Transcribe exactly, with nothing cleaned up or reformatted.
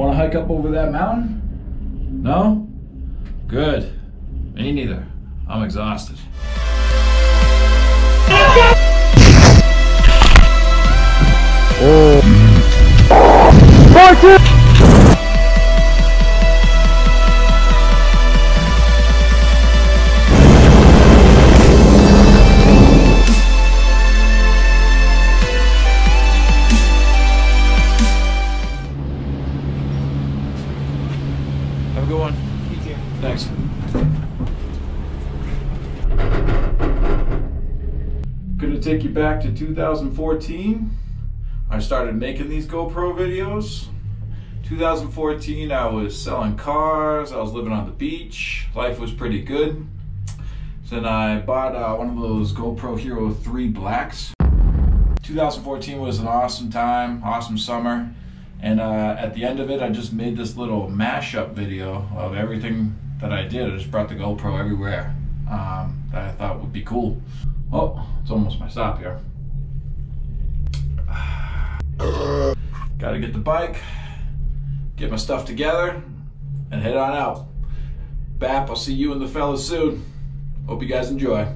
Want to hike up over that mountain? No? Good. Me neither. I'm exhausted. Oh. Martin! Have a good one. You too. Thanks. Gonna take you back to two thousand fourteen. I started making these GoPro videos. two thousand fourteen, I was selling cars, I was living on the beach, life was pretty good. Then I bought uh, one of those GoPro Hero three Blacks. two thousand fourteen was an awesome time, awesome summer. And uh, at the end of it, I just made this little mashup video of everything that I did. I just brought the GoPro everywhere um, that I thought would be cool. Oh, it's almost my stop here. Gotta get the bike, get my stuff together, and head on out. Bap, I'll see you and the fellas soon. Hope you guys enjoy.